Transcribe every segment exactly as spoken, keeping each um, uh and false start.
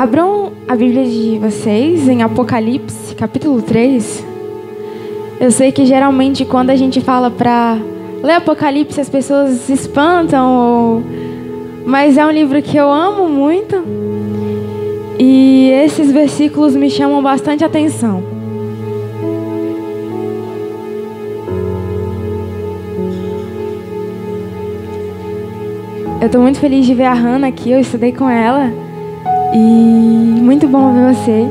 Abram a Bíblia de vocês em Apocalipse, capítulo três. Eu sei que geralmente quando a gente fala para ler Apocalipse, as pessoas se espantam, ou... mas é um livro que eu amo muito. E esses versículos me chamam bastante atenção. Eu estou muito feliz de ver a Hannah aqui, eu estudei com ela. E muito bom ver você.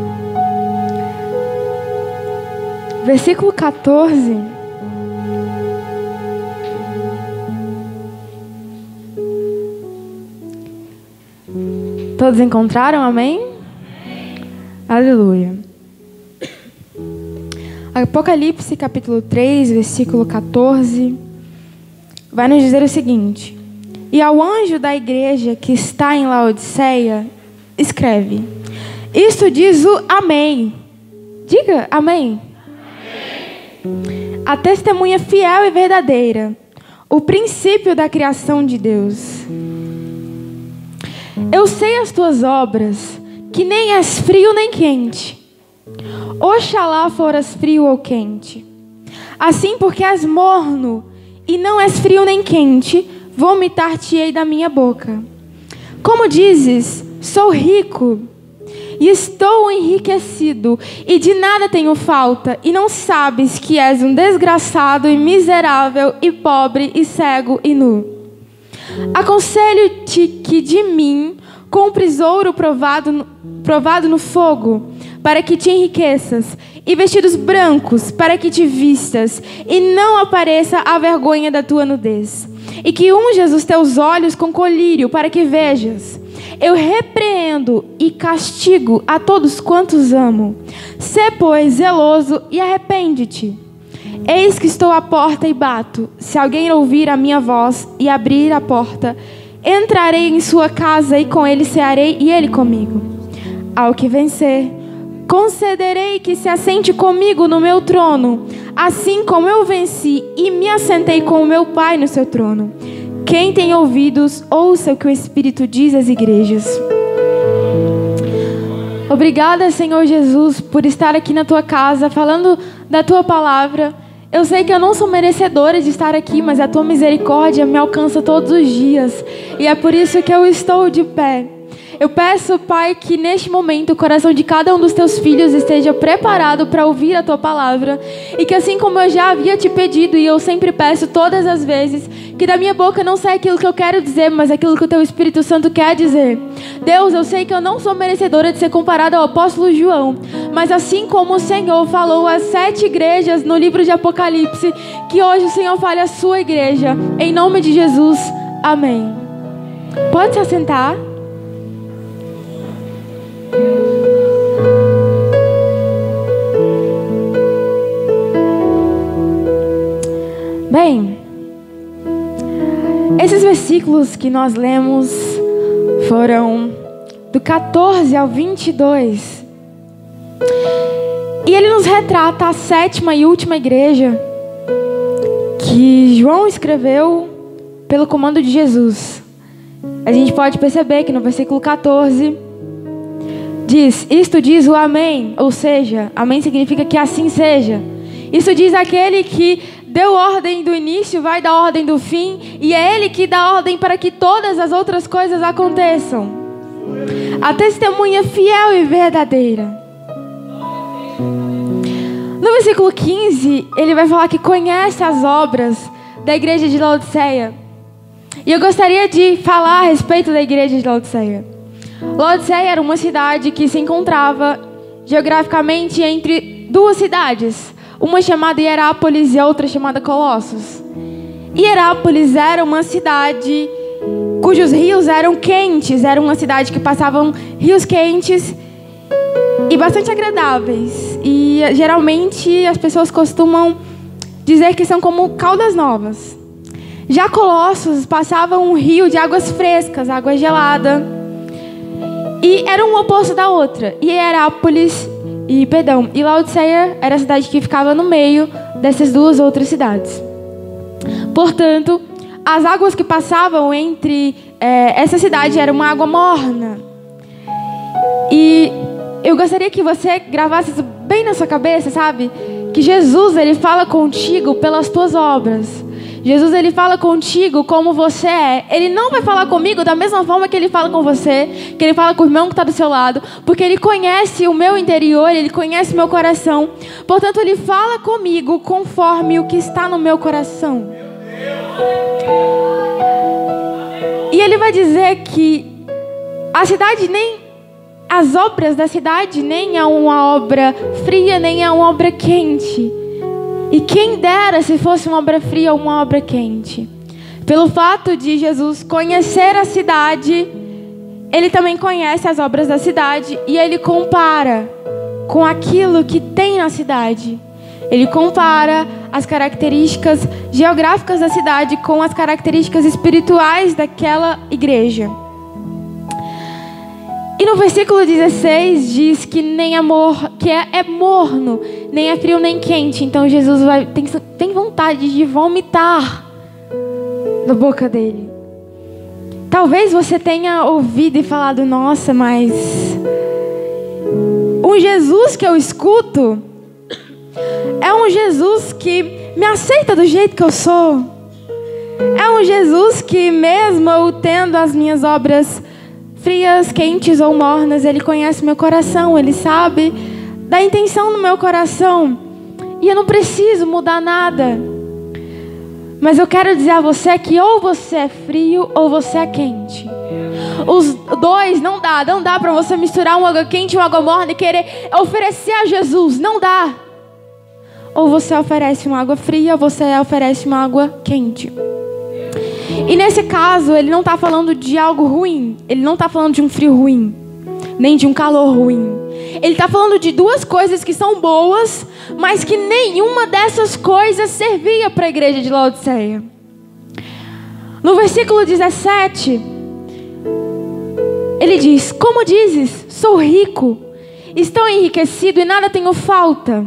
Versículo quatorze. Todos encontraram? Amém? Amém. Aleluia. Apocalipse capítulo três, versículo quatorze, vai nos dizer o seguinte: e ao anjo da igreja que está em Laodiceia escreve: isto diz o Amém. Diga Amém. Amém. A testemunha fiel e verdadeira, o princípio da criação de Deus. Eu sei as tuas obras, que nem és frio nem quente. Oxalá foras frio ou quente. Assim, porque és morno e não és frio nem quente, vomitar-te-ei da minha boca. Como dizes: sou rico e estou enriquecido e de nada tenho falta, e não sabes que és um desgraçado e miserável e pobre e cego e nu. Aconselho-te que de mim compres ouro provado no, provado no fogo, para que te enriqueças, e vestidos brancos, para que te vistas, e não apareça a vergonha da tua nudez, e que unjas os teus olhos com colírio, para que vejas. Eu repreendo e castigo a todos quantos amo. Sê, pois, zeloso e arrepende-te. Eis que estou à porta e bato. Se alguém ouvir a minha voz e abrir a porta, entrarei em sua casa e com ele cearei e ele comigo. Ao que vencer, concederei que se assente comigo no meu trono, assim como eu venci e me assentei com o meu Pai no seu trono. Quem tem ouvidos, ouça o que o Espírito diz às igrejas. Obrigada, Senhor Jesus, por estar aqui na Tua casa, falando da Tua palavra. Eu sei que eu não sou merecedora de estar aqui, mas a Tua misericórdia me alcança todos os dias. E é por isso que eu estou de pé. Eu peço, Pai, que neste momento o coração de cada um dos Teus filhos esteja preparado para ouvir a Tua palavra. E que assim como eu já havia Te pedido, e eu sempre peço todas as vezes, que da minha boca não sai aquilo que eu quero dizer, mas aquilo que o Teu Espírito Santo quer dizer. Deus, eu sei que eu não sou merecedora de ser comparada ao apóstolo João, mas assim como o Senhor falou às sete igrejas no livro de Apocalipse, que hoje o Senhor fale à sua igreja. Em nome de Jesus, amém. Pode se assentar. Bem, esses versículos que nós lemos foram do quatorze ao vinte e dois. E ele nos retrata a sétima e última igreja que João escreveu pelo comando de Jesus. A gente pode perceber que no versículo quatorze diz: isto diz o Amém, ou seja, Amém significa que assim seja. Isso diz aquele que deu ordem do início, vai dar ordem do fim, e é Ele que dá ordem para que todas as outras coisas aconteçam. A testemunha fiel e verdadeira. No versículo quinze, ele vai falar que conhece as obras da igreja de Laodiceia. E eu gostaria de falar a respeito da igreja de Laodiceia. Laodiceia era uma cidade que se encontrava geograficamente entre duas cidades, uma chamada Hierápolis e outra chamada Colossos. Hierápolis era uma cidade cujos rios eram quentes. Era uma cidade que passavam rios quentes e bastante agradáveis. E geralmente as pessoas costumam dizer que são como Caldas Novas. Já Colossos passava um rio de águas frescas, água gelada. E era um oposto da outra. E Hierápolis... E, perdão, e Laodiceia era a cidade que ficava no meio dessas duas outras cidades. Portanto, as águas que passavam entre é, essa cidade era uma água morna. E E eu gostaria que você gravasse isso bem na sua cabeça, sabe? Que Jesus, ele fala contigo pelas tuas obras. Jesus, ele fala contigo como você é. Ele não vai falar comigo da mesma forma que ele fala com você, que ele fala com o irmão que está do seu lado, porque ele conhece o meu interior, ele conhece o meu coração. Portanto, ele fala comigo conforme o que está no meu coração. E ele vai dizer que a cidade nem... as obras da cidade nem é uma obra fria, nem é uma obra quente. E quem dera se fosse uma obra fria ou uma obra quente. Pelo fato de Jesus conhecer a cidade, ele também conhece as obras da cidade e ele compara com aquilo que tem na cidade. Ele compara as características geográficas da cidade com as características espirituais daquela igreja. E no versículo dezesseis diz que, nem é, mor que é, é morno, nem é frio nem quente. Então Jesus vai, tem, tem vontade de vomitar da boca dele. Talvez você tenha ouvido e falado, nossa, mas um Jesus que eu escuto é um Jesus que me aceita do jeito que eu sou. É um Jesus que, mesmo eu tendo as minhas obras frias, quentes ou mornas, ele conhece meu coração, ele sabe da intenção do meu coração. E eu não preciso mudar nada. Mas eu quero dizer a você que ou você é frio ou você é quente. Os dois não dá, não dá para você misturar uma água quente e uma água morna e querer oferecer a Jesus, não dá. Ou você oferece uma água fria ou você oferece uma água quente. E nesse caso, ele não está falando de algo ruim. Ele não está falando de um frio ruim, nem de um calor ruim. Ele está falando de duas coisas que são boas, mas que nenhuma dessas coisas servia para a igreja de Laodiceia. No versículo dezessete, ele diz, como dizes, sou rico, estou enriquecido e nada tenho falta.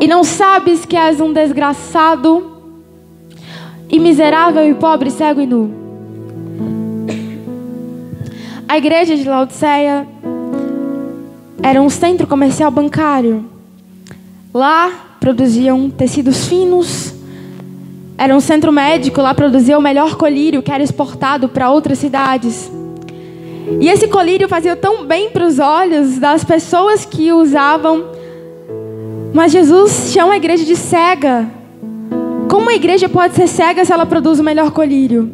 E não sabes que és um desgraçado, e miserável, e pobre, cego e nu. A igreja de Laodiceia era um centro comercial bancário. Lá produziam tecidos finos. Era um centro médico. Lá produzia o melhor colírio, que era exportado para outras cidades. E esse colírio fazia tão bem para os olhos das pessoas que usavam. Mas Jesus chama a igreja de cega. Como a igreja pode ser cega se ela produz o melhor colírio?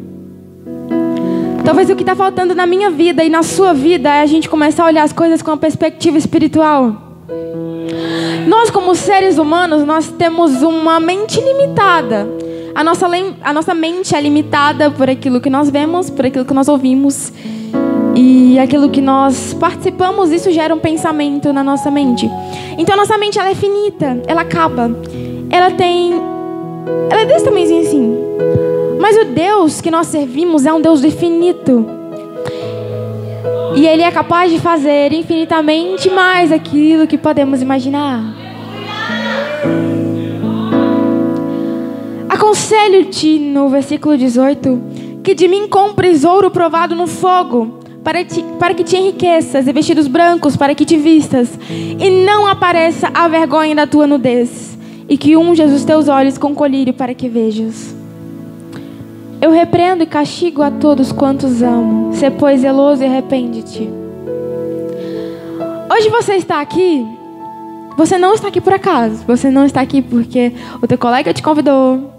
Talvez o que está faltando na minha vida e na sua vida é a gente começar a olhar as coisas com uma perspectiva espiritual. Nós, como seres humanos, nós temos uma mente limitada. A nossa, a nossa mente é limitada por aquilo que nós vemos, por aquilo que nós ouvimos. E aquilo que nós participamos, isso gera um pensamento na nossa mente. Então a nossa mente, ela é finita, ela acaba. Ela tem... Ela é desse tamanhozinho assim. Mas o Deus que nós servimos é um Deus infinito. E Ele é capaz de fazer infinitamente mais aquilo que podemos imaginar. Aconselho-te, no versículo dezoito, que de mim compres ouro provado no fogo, para, te, para que te enriqueças, e vestidos brancos para que te vistas, e não apareça a vergonha da tua nudez. E que unjas os teus olhos com colírio para que vejas. Eu repreendo e castigo a todos quantos amo. Sê, pois, zeloso e arrepende-te. Hoje você está aqui. Você não está aqui por acaso. Você não está aqui porque o teu colega te convidou,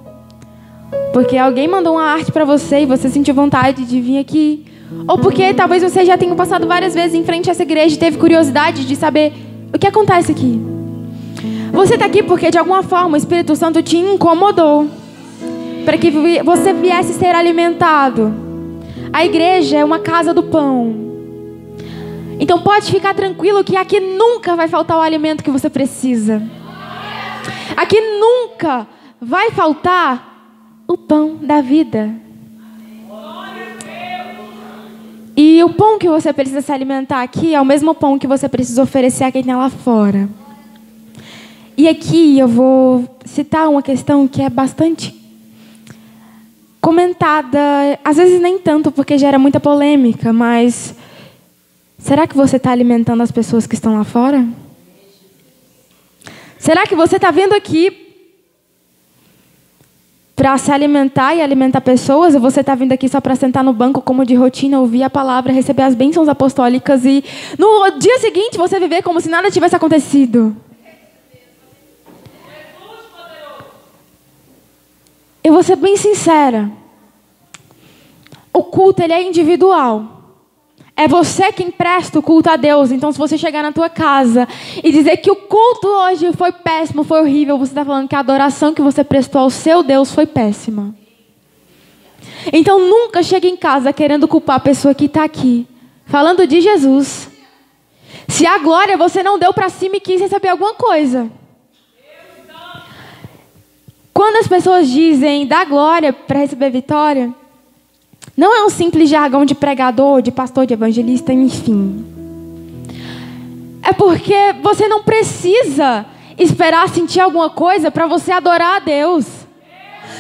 porque alguém mandou uma arte para você e você sentiu vontade de vir aqui, ou porque talvez você já tenha passado várias vezes em frente a essa igreja e teve curiosidade de saber o que acontece aqui. Você está aqui porque, de alguma forma, o Espírito Santo te incomodou para que você viesse ser alimentado. A igreja é uma casa do pão. Então pode ficar tranquilo que aqui nunca vai faltar o alimento que você precisa. Aqui nunca vai faltar o pão da vida. E o pão que você precisa se alimentar aqui é o mesmo pão que você precisa oferecer a quem está lá fora. E aqui eu vou citar uma questão que é bastante comentada, às vezes nem tanto porque gera muita polêmica, mas Será que você está alimentando as pessoas que estão lá fora? Será que você está vindo aqui para se alimentar e alimentar pessoas? Ou você está vindo aqui só para sentar no banco como de rotina, ouvir a palavra, receber as bênçãos apostólicas e no dia seguinte você viver como se nada tivesse acontecido? Eu vou ser bem sincera. O culto, ele é individual. É você que empresta o culto a Deus. Então, se você chegar na tua casa e dizer que o culto hoje foi péssimo, foi horrível, você está falando que a adoração que você prestou ao seu Deus foi péssima. Então, nunca chegue em casa querendo culpar a pessoa que está aqui, falando de Jesus, se a glória você não deu para cima e quis receber alguma coisa. Quando as pessoas dizem dá glória para receber vitória, não é um simples jargão de pregador, de pastor, de evangelista, enfim. É porque você não precisa esperar sentir alguma coisa para você adorar a Deus.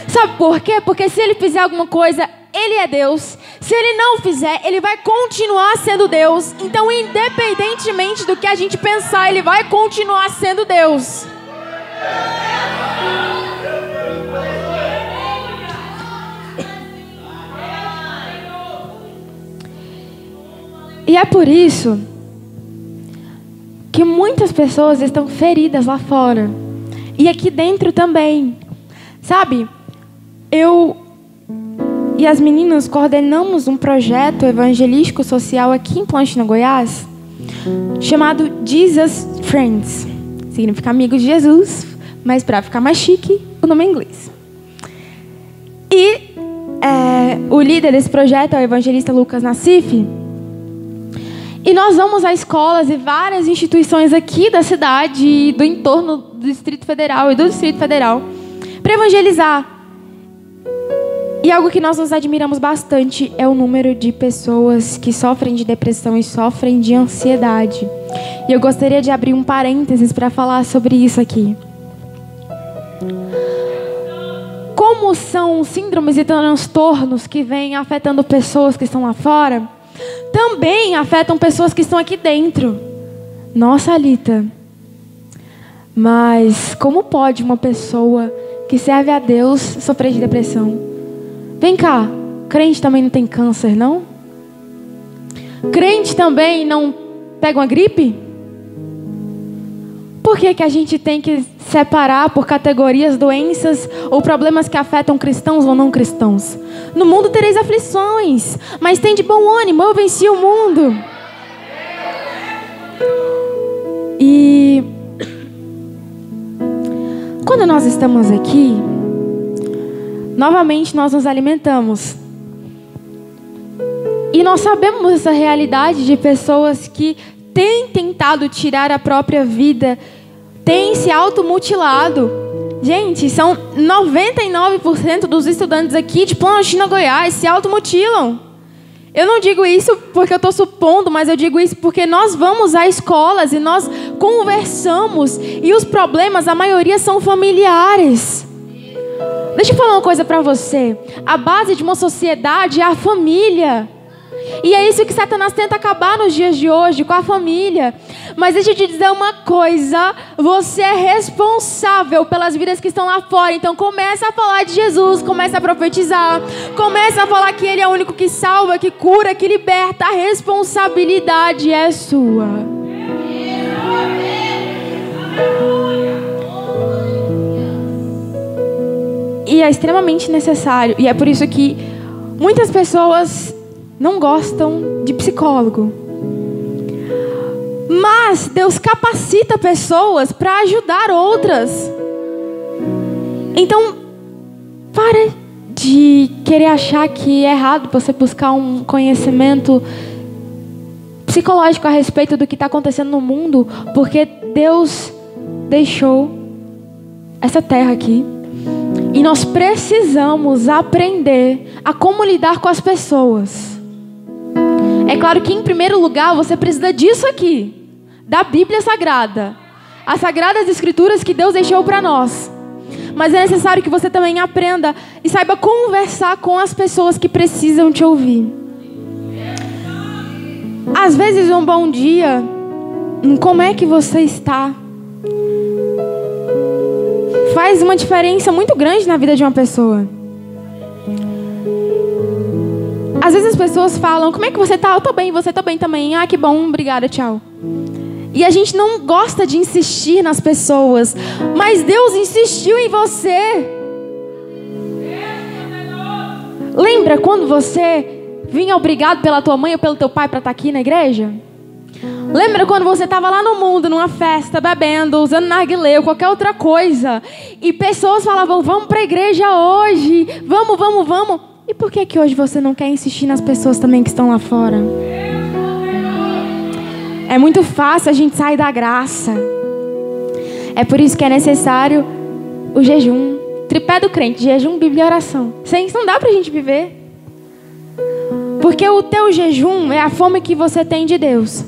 Sabe por quê? Porque se Ele fizer alguma coisa, Ele é Deus. Se Ele não fizer, Ele vai continuar sendo Deus. Então, independentemente do que a gente pensar, Ele vai continuar sendo Deus. E é por isso que muitas pessoas estão feridas lá fora. E aqui dentro também. Sabe, eu e as meninas coordenamos um projeto evangelístico social aqui em Planaltina Goiás, chamado Jesus Friends. Significa amigos de Jesus, mas para ficar mais chique, o nome é inglês. E é, o líder desse projeto é o evangelista Lucas Nassif. E nós vamos a escolas e várias instituições aqui da cidade e do entorno do Distrito Federal e do Distrito Federal para evangelizar. E algo que nós nos admiramos bastante é o número de pessoas que sofrem de depressão e sofrem de ansiedade. E eu gostaria de abrir um parênteses para falar sobre isso aqui. Como são síndromes e transtornos que vêm afetando pessoas que estão lá fora, também afetam pessoas que estão aqui dentro. Nossa, Alita, mas como pode uma pessoa que serve a Deus sofrer de depressão? Vem cá, crente também não tem câncer, não? Crente também não pega uma gripe? Por que que a gente tem que separar por categorias doenças ou problemas que afetam cristãos ou não cristãos? No mundo tereis aflições, mas tende bom ânimo, eu venci o mundo. E quando nós estamos aqui, novamente nós nos alimentamos. E nós sabemos essa realidade de pessoas que têm tentado tirar a própria vida, tem se automutilado. Gente, são noventa e nove por cento dos estudantes aqui de Planaltina Goiás se automutilam. Eu não digo isso porque eu estou supondo, mas eu digo isso porque nós vamos a escolas e nós conversamos e os problemas, a maioria, são familiares. Deixa eu falar uma coisa para você. A base de uma sociedade é a família. E é isso que Satanás tenta acabar nos dias de hoje, com a família. Mas deixa eu te dizer uma coisa, você é responsável pelas vidas que estão lá fora. Então começa a falar de Jesus, começa a profetizar, começa a falar que Ele é o único que salva, que cura, que liberta. A responsabilidade é sua. E é extremamente necessário. E é por isso que muitas pessoas não gostam de psicólogo. Mas Deus capacita pessoas para ajudar outras. Então, para de querer achar que é errado você buscar um conhecimento psicológico a respeito do que está acontecendo no mundo, porque Deus deixou essa terra aqui. E nós precisamos aprender a como lidar com as pessoas. É claro que, em primeiro lugar, você precisa disso aqui, da Bíblia Sagrada, as Sagradas Escrituras que Deus deixou para nós. Mas é necessário que você também aprenda e saiba conversar com as pessoas que precisam te ouvir. Às vezes um bom dia, como é que você está, faz uma diferença muito grande na vida de uma pessoa. Às vezes as pessoas falam, como é que você está? Eu estou bem, você está bem também. Ah, que bom, obrigada, tchau. E a gente não gosta de insistir nas pessoas, mas Deus insistiu em você. Lembra quando você vinha obrigado pela tua mãe ou pelo teu pai para estar aqui na igreja? Lembra quando você estava lá no mundo, numa festa, bebendo, usando narguilé ou qualquer outra coisa, e pessoas falavam, vamos para a igreja hoje, vamos, vamos, vamos. E por que que hoje você não quer insistir nas pessoas também que estão lá fora? É muito fácil a gente sair da graça. É por isso que é necessário o jejum. Tripé do crente, jejum, Bíblia e oração. Sem isso não dá pra gente viver. Porque o teu jejum é a fome que você tem de Deus.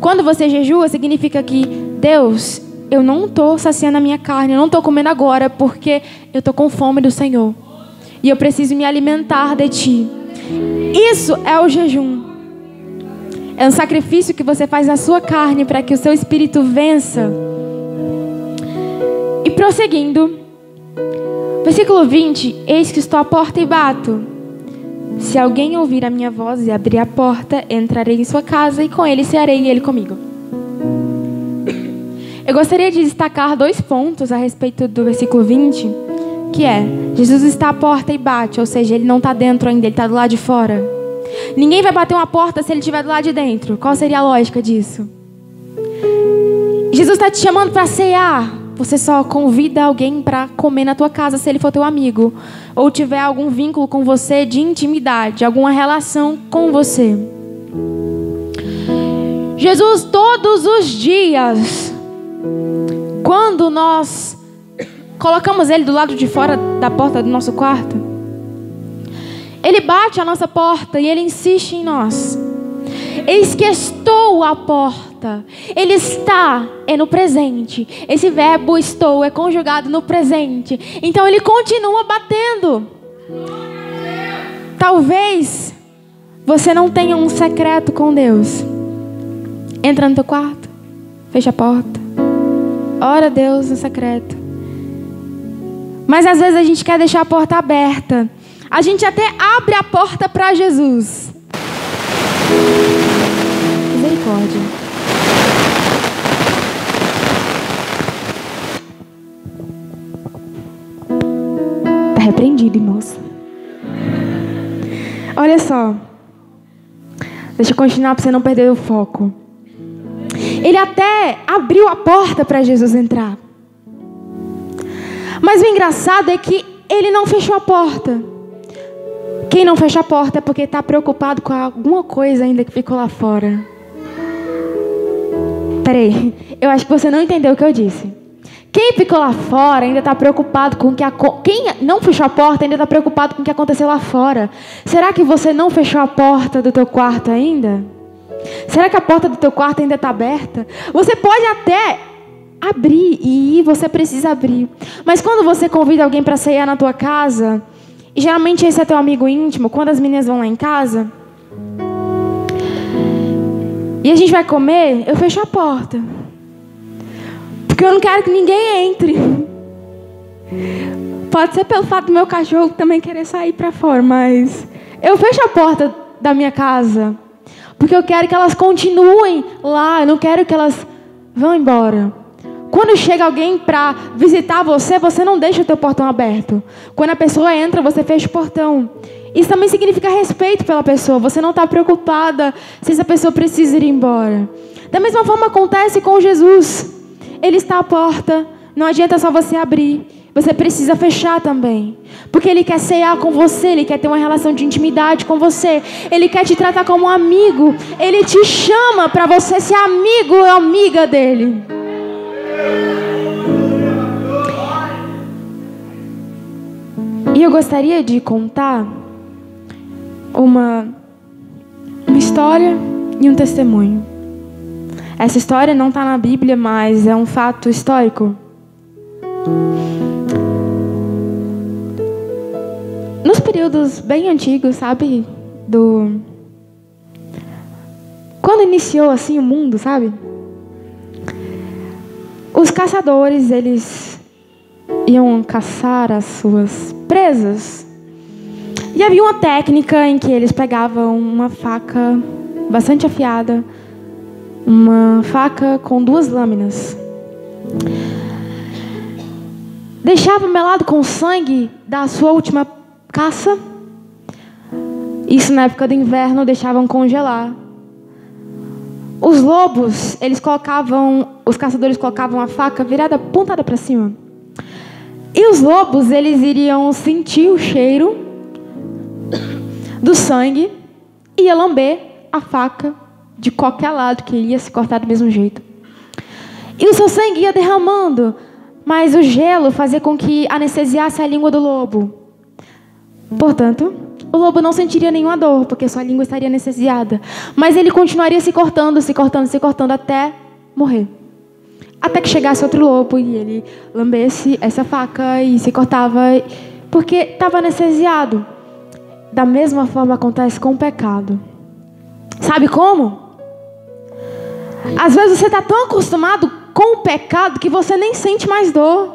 Quando você jejua, significa que, Deus, eu não estou saciando a minha carne, eu não estou comendo agora, porque eu estou com fome do Senhor. E eu preciso me alimentar de Ti. Isso é o jejum. É um sacrifício que você faz na sua carne para que o seu espírito vença. E prosseguindo, versículo vinte, eis que estou à porta e bato. Se alguém ouvir a minha voz e abrir a porta, entrarei em sua casa e com ele cearei e ele comigo. Eu gostaria de destacar dois pontos a respeito do versículo vinte, que é, Jesus está à porta e bate, ou seja, ele não está dentro ainda, ele está do lado de fora. Ninguém vai bater uma porta se ele estiver do lado de dentro. Qual seria a lógica disso? Jesus está te chamando para cear. Você só convida alguém para comer na tua casa se ele for teu amigo. Ou tiver algum vínculo com você de intimidade, alguma relação com você. Jesus, todos os dias, quando nós colocamos ele do lado de fora da porta do nosso quarto, ele bate a nossa porta e ele insiste em nós. Eis que estou à porta. Ele está, é no presente. Esse verbo estou é conjugado no presente. Então ele continua batendo. Talvez você não tenha um secreto com Deus. Entra no teu quarto, fecha a porta, ora a Deus no secreto. Mas às vezes a gente quer deixar a porta aberta. A gente até abre a porta para Jesus. Misericórdia. Tá repreendido, moça. Olha só. Deixa eu continuar para você não perder o foco. Ele até abriu a porta para Jesus entrar. Mas o engraçado é que ele não fechou a porta. Quem não fecha a porta é porque está preocupado com alguma coisa ainda que ficou lá fora. Peraí, eu acho que você não entendeu o que eu disse. Quem ficou lá fora ainda está preocupado com o que... A... Quem não fechou a porta ainda está preocupado com o que aconteceu lá fora. Será que você não fechou a porta do teu quarto ainda? Será que a porta do teu quarto ainda está aberta? Você pode até abrir e você precisa abrir. Mas quando você convida alguém para cear na tua casa... E geralmente esse é teu amigo íntimo. Quando as meninas vão lá em casa e a gente vai comer, eu fecho a porta, porque eu não quero que ninguém entre. Pode ser pelo fato do meu cachorro também querer sair pra fora, mas eu fecho a porta da minha casa, porque eu quero que elas continuem lá. Eu não quero que elas vão embora. Quando chega alguém para visitar você, você não deixa o teu portão aberto. Quando a pessoa entra, você fecha o portão. Isso também significa respeito pela pessoa. Você não está preocupada se essa pessoa precisa ir embora. Da mesma forma acontece com Jesus. Ele está à porta. Não adianta só você abrir. Você precisa fechar também. Porque ele quer cear com você. Ele quer ter uma relação de intimidade com você. Ele quer te tratar como um amigo. Ele te chama para você ser amigo ou amiga dele. E eu gostaria de contar uma, uma história e um testemunho. Essa história não está na Bíblia, mas é um fato histórico. Nos períodos bem antigos, sabe? Do... quando iniciou assim o mundo, sabe? Os caçadores, eles iam caçar as suas presas. E havia uma técnica em que eles pegavam uma faca bastante afiada, uma faca com duas lâminas. Deixava melado com sangue da sua última caça. Isso na época do inverno, deixavam congelar. Os lobos, eles colocavam, os caçadores colocavam a faca virada, pontada para cima. E os lobos, eles iriam sentir o cheiro do sangue e ia lamber a faca de qualquer lado, que ia se cortar do mesmo jeito. E o seu sangue ia derramando, mas o gelo fazia com que anestesiasse a língua do lobo. Portanto, o lobo não sentiria nenhuma dor, porque sua língua estaria anestesiada. Mas ele continuaria se cortando, se cortando, se cortando, até morrer. Até que chegasse outro lobo e ele lambesse essa faca e se cortava, porque estava anestesiado. Da mesma forma acontece com o pecado. Sabe como? Às vezes você está tão acostumado com o pecado que você nem sente mais dor.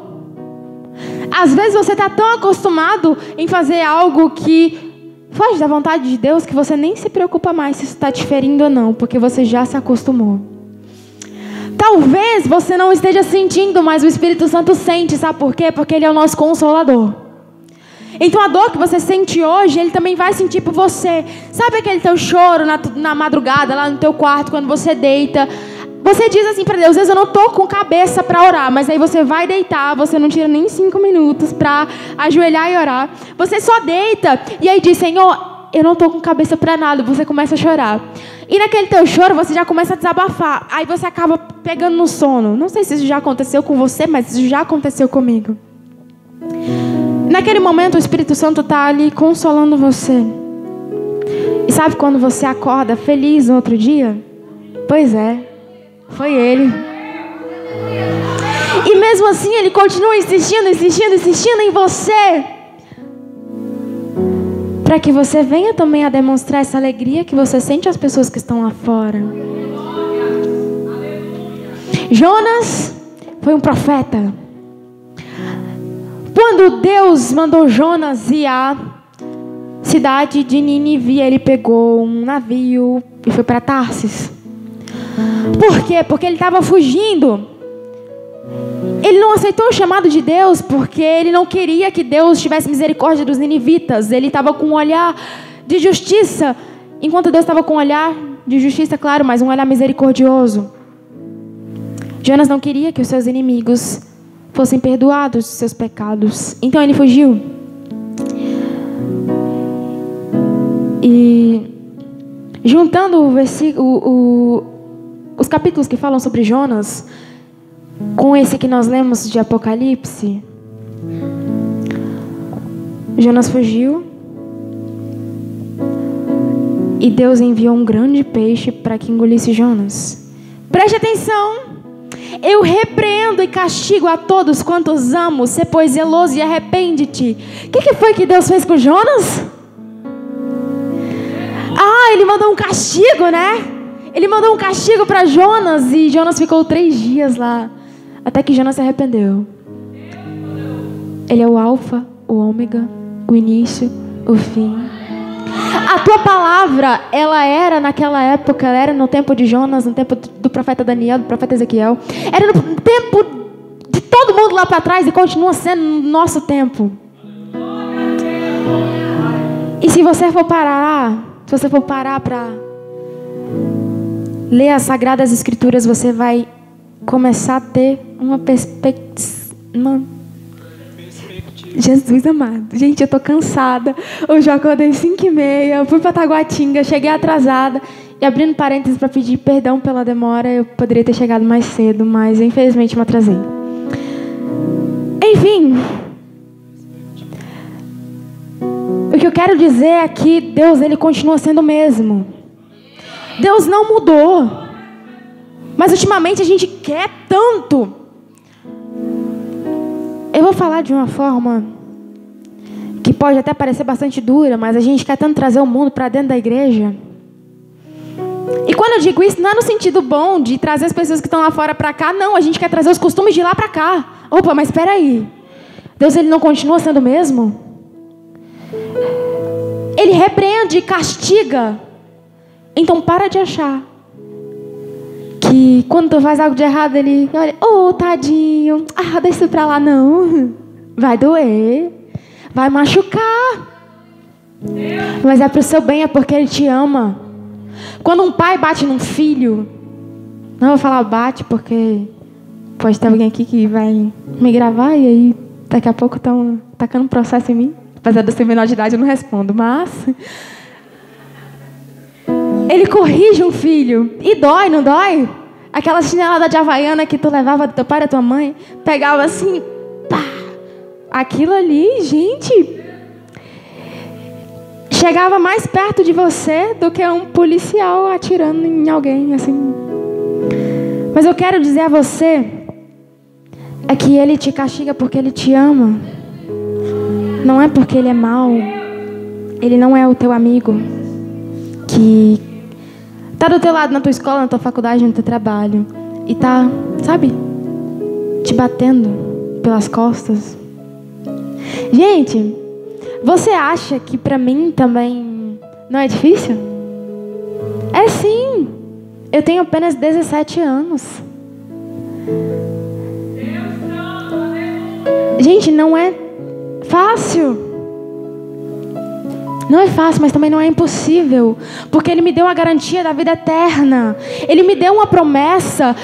Às vezes você está tão acostumado em fazer algo que foge da vontade de Deus que você nem se preocupa mais se isso está te ferindo ou não, porque você já se acostumou. Talvez você não esteja sentindo, mas o Espírito Santo sente, sabe por quê? Porque Ele é o nosso consolador. Então a dor que você sente hoje, Ele também vai sentir por você. Sabe aquele teu choro na, na madrugada, lá no teu quarto, quando você deita? Você diz assim para Deus, às vezes eu não estou com cabeça para orar, mas aí você vai deitar, você não tira nem cinco minutos para ajoelhar e orar. Você só deita e aí diz, Senhor, eu não estou com cabeça para nada, você começa a chorar. E naquele teu choro você já começa a desabafar, aí você acaba pegando no sono. Não sei se isso já aconteceu com você, mas isso já aconteceu comigo. Naquele momento o Espírito Santo está ali consolando você. E sabe quando você acorda feliz no outro dia? Pois é, foi Ele. E mesmo assim Ele continua insistindo, insistindo, insistindo em você, para que você venha também a demonstrar essa alegria que você sente às pessoas que estão lá fora. Jonas foi um profeta. Quando Deus mandou Jonas ir à cidade de Nínive, ele pegou um navio e foi para Tarsis. Por quê? Porque ele estava fugindo. Ele não aceitou o chamado de Deus porque ele não queria que Deus tivesse misericórdia dos ninivitas. Ele estava com um olhar de justiça, enquanto Deus estava com um olhar de justiça, claro, mas um olhar misericordioso. Jonas não queria que os seus inimigos fossem perdoados dos seus pecados. Então ele fugiu. E juntando o versículo, o, os capítulos que falam sobre Jonas com esse que nós lemos de Apocalipse, Jonas fugiu e Deus enviou um grande peixe para que engolisse Jonas. Preste atenção. Eu repreendo e castigo a todos quantos amo. Sê, pois, zeloso e arrepende-te. O que, que foi que Deus fez com Jonas? Ah, Ele mandou um castigo, né? Ele mandou um castigo para Jonas e Jonas ficou três dias lá. Até que Jonas se arrependeu. Ele é o alfa, o ômega, o início, o fim. A tua palavra, ela era naquela época, ela era no tempo de Jonas, no tempo do profeta Daniel, do profeta Ezequiel. Era no tempo de todo mundo lá para trás e continua sendo no nosso tempo. E se você for parar, se você for parar para ler as Sagradas Escrituras, você vai começar a ter uma perspectiva... Jesus amado, gente, eu tô cansada. Hoje eu acordei às cinco e meia, fui pra Taguatinga, cheguei atrasada. E abrindo parênteses para pedir perdão pela demora, eu poderia ter chegado mais cedo, mas infelizmente me atrasei. Enfim, o que eu quero dizer é que Deus, Ele continua sendo o mesmo. Deus não mudou. Mas ultimamente a gente quer tanto. Eu vou falar de uma forma que pode até parecer bastante dura, mas a gente quer tanto trazer o mundo para dentro da igreja E quando eu digo isso, não é no sentido bom de trazer as pessoas que estão lá fora para cá, não. A gente quer trazer os costumes de lá para cá. Opa, mas espera aí. Deus, ele não continua sendo o mesmo? Ele repreende e castiga. Então, para de achar que quando tu faz algo de errado, ele olha, ô, oh, tadinho, ah, deixa isso pra lá, não. Vai doer, vai machucar. Mas é pro seu bem, é porque ele te ama. Quando um pai bate num filho, não vou falar bate, porque pode ter alguém aqui que vai me gravar e aí daqui a pouco estão tacando um processo em mim. Apesar de eu ser menor de idade, eu não respondo, mas... Ele corrige um filho. E dói, não dói? Aquela chinelada de havaiana que tu levava do teu pai e da tua mãe, pegava assim, pá! Aquilo ali, gente... Chegava mais perto de você do que um policial atirando em alguém, assim. Mas eu quero dizer a você, é que ele te castiga porque ele te ama. Não é porque ele é mau. Ele não é o teu amigo que tá do teu lado na tua escola, na tua faculdade, no teu trabalho e tá, sabe, te batendo pelas costas. Gente, você acha que pra mim também não é difícil? É sim. Eu tenho apenas dezessete anos. Gente, não é fácil. Não é fácil, mas também não é impossível. Porque ele me deu a garantia da vida eterna. Ele me deu uma promessa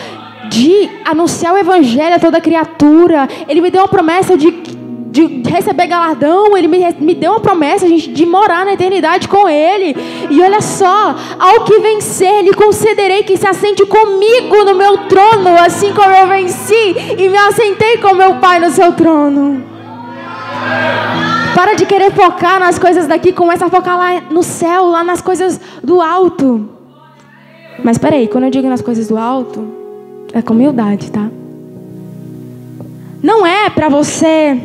de anunciar o evangelho a toda criatura. Ele me deu uma promessa de... de receber galardão, ele me, me deu uma promessa, gente, de morar na eternidade com ele. E olha só, ao que vencer, lhe concederei que se assente comigo no meu trono, assim como eu venci e me assentei com meu pai no seu trono. Para de querer focar nas coisas daqui, começa a focar lá no céu, lá nas coisas do alto. Mas peraí, quando eu digo nas coisas do alto, é com humildade, tá? Não é pra você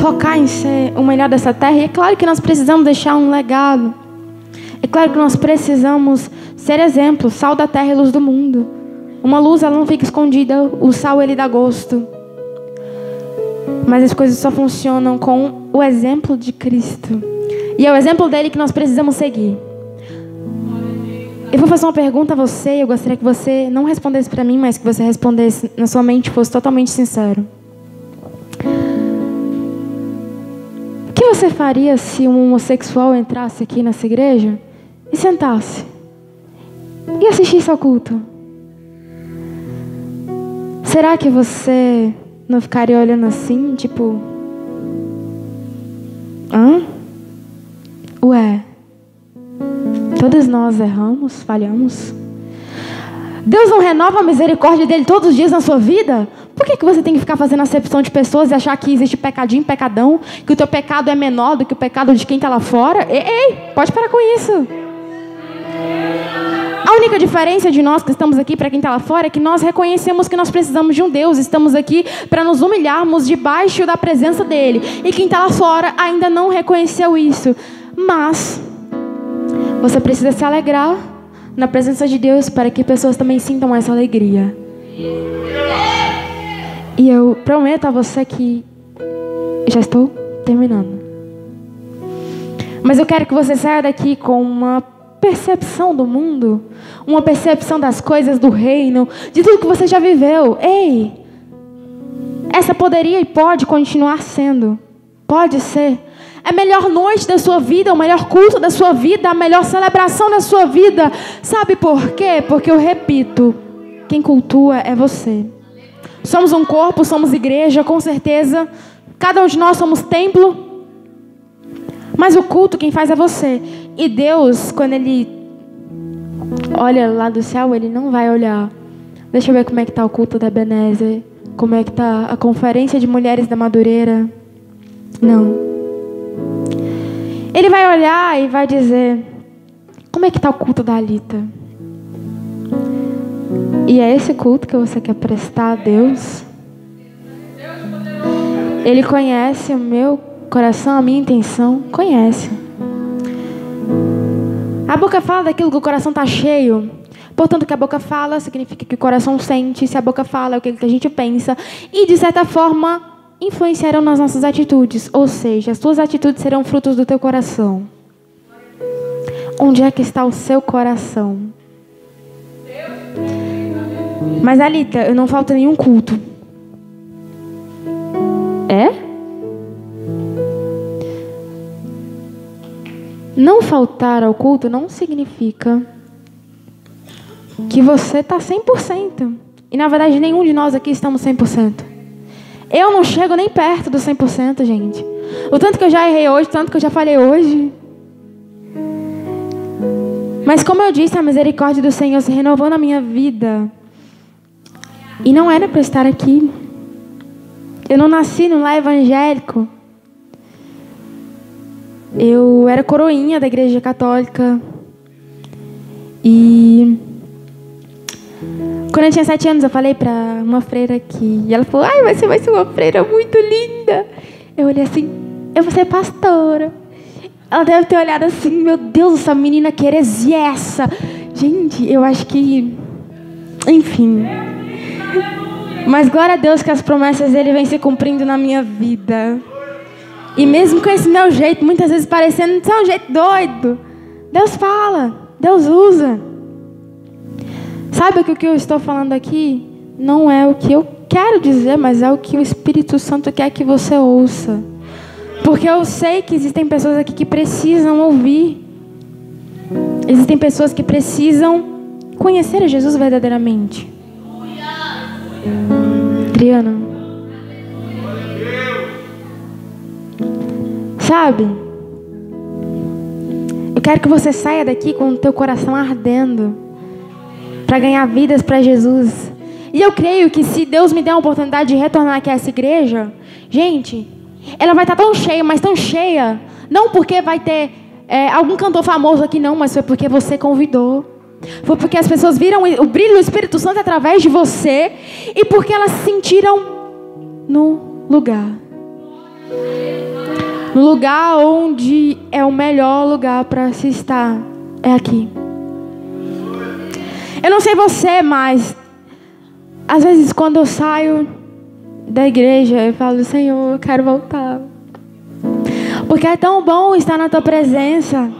focar em ser o melhor dessa terra. E é claro que nós precisamos deixar um legado. É claro que nós precisamos ser exemplo, sal da terra e luz do mundo. Uma luz, ela não fica escondida. O sal, ele dá gosto. Mas as coisas só funcionam com o exemplo de Cristo. E é o exemplo dele que nós precisamos seguir. Eu vou fazer uma pergunta a você. Eu gostaria que você não respondesse pra mim, mas que você respondesse na sua mente, fosse totalmente sincero. O que você faria se um homossexual entrasse aqui nessa igreja e sentasse e assistisse ao culto? Será que você não ficaria olhando assim, tipo... Hã? Ué, todos nós erramos, falhamos. Deus não renova a misericórdia dele todos os dias na sua vida? Por que que você tem que ficar fazendo acepção de pessoas e achar que existe pecadinho, pecadão, que o teu pecado é menor do que o pecado de quem está lá fora? Ei, ei, pode parar com isso. A única diferença de nós que estamos aqui para quem está lá fora é que nós reconhecemos que nós precisamos de um Deus. Estamos aqui para nos humilharmos debaixo da presença dele. E quem está lá fora ainda não reconheceu isso. Mas você precisa se alegrar na presença de Deus, para que pessoas também sintam essa alegria. E eu prometo a você que já estou terminando. Mas eu quero que você saia daqui com uma percepção do mundo, uma percepção das coisas do reino, de tudo que você já viveu. Ei, essa poderia e pode continuar sendo. Pode ser. É a melhor noite da sua vida, o melhor culto da sua vida, a melhor celebração da sua vida. Sabe por quê? Porque eu repito, quem cultua é você. Somos um corpo, somos igreja, com certeza. Cada um de nós somos templo. Mas o culto quem faz é você. E Deus, quando Ele olha lá do céu, Ele não vai olhar. Deixa eu ver como é que está o culto da Ebenezer. Como é que está a conferência de mulheres da Madureira. Não. Ele vai olhar e vai dizer, como é que está o culto da Alita? E é esse culto que você quer prestar a Deus? Ele conhece o meu coração, a minha intenção. Conhece. A boca fala daquilo que o coração está cheio. Portanto, que a boca fala significa que o coração sente. Se a boca fala, é aquilo que a gente pensa. E, de certa forma, influenciarão nas nossas atitudes. Ou seja, as tuas atitudes serão frutos do teu coração. Onde é que está o seu coração? Mas, Alita, eu não falto nenhum culto. É? Não faltar ao culto não significa que você está cem por cento. E, na verdade, nenhum de nós aqui estamos cem por cento. Eu não chego nem perto do cem por cento, gente. O tanto que eu já errei hoje, o tanto que eu já falei hoje. Mas, como eu disse, a misericórdia do Senhor se renovou na minha vida. E não era para estar aqui. Eu não nasci num lar evangélico. Eu era coroinha da igreja católica. E quando eu tinha sete anos, eu falei para uma freira aqui. E ela falou, ai, você vai ser uma freira muito linda. Eu olhei assim, eu vou ser pastora. Ela deve ter olhado assim, meu Deus, essa menina que heresia é essa. Gente, eu acho que... Enfim. Mas glória a Deus que as promessas dele vêm se cumprindo na minha vida. E mesmo com esse meu jeito, muitas vezes parecendo só um jeito doido, Deus fala, Deus usa. Sabe que o que eu estou falando aqui não é o que eu quero dizer, mas é o que o Espírito Santo quer que você ouça. Porque eu sei que existem pessoas aqui que precisam ouvir. Existem pessoas que precisam conhecer a Jesus verdadeiramente. Adriana. Sabe? Eu quero que você saia daqui com o teu coração ardendo para ganhar vidas para Jesus. E eu creio que se Deus me der a oportunidade de retornar aqui a essa igreja, gente, ela vai estar tão cheia, mas tão cheia, não porque vai ter é, algum cantor famoso aqui não, mas foi porque você convidou. Foi porque as pessoas viram o brilho do Espírito Santo através de você e porque elas se sentiram no lugar. No lugar onde é o melhor lugar para se estar, é aqui. Eu não sei você, mas às vezes quando eu saio da igreja, eu falo, Senhor, eu quero voltar. Porque é tão bom estar na tua presença.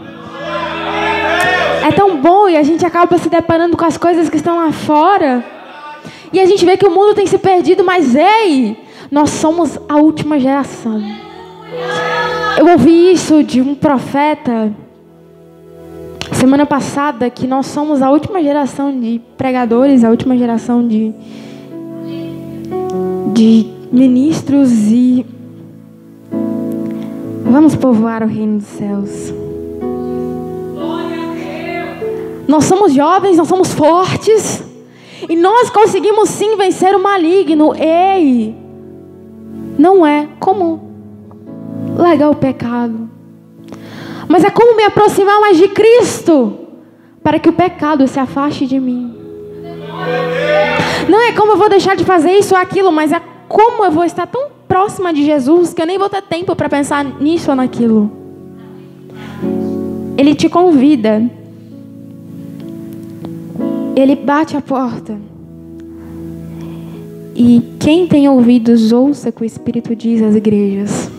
É tão bom e a gente acaba se deparando com as coisas que estão lá fora. E a gente vê que o mundo tem se perdido, mas ei, nós somos a última geração. Eu ouvi isso de um profeta semana passada, que nós somos a última geração de pregadores, a última geração de, de ministros e vamos povoar o reino dos céus. Nós somos jovens, nós somos fortes e nós conseguimos sim vencer o maligno. Ei, não é comum largar o pecado, mas é como me aproximar mais de Cristo para que o pecado se afaste de mim. Não é como eu vou deixar de fazer isso ou aquilo, mas é como eu vou estar tão próxima de Jesus que eu nem vou ter tempo para pensar nisso ou naquilo. Ele te convida, ele bate a porta. E quem tem ouvidos ouça o que o Espírito diz às igrejas.